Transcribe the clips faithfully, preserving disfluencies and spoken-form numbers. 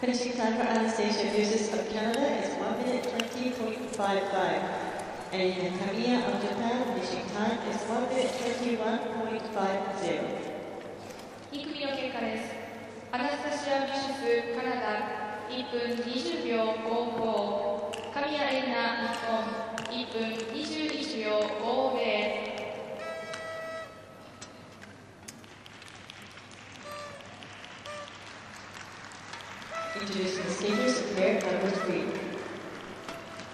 Finishing time for Anastasia Bucsis of Canada is one minute twenty point five five. And Kamiya of Japan, finishing time is one minute twenty-one point five zero. Ikumiです。Anastasia Bucsis, Canada, one分にじゅうびょうごご。Kamiya Erina, Japan, one分にじゅういちびょうごぜろ。Introducing the skaters of pair number three.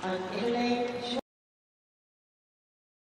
On inner lane,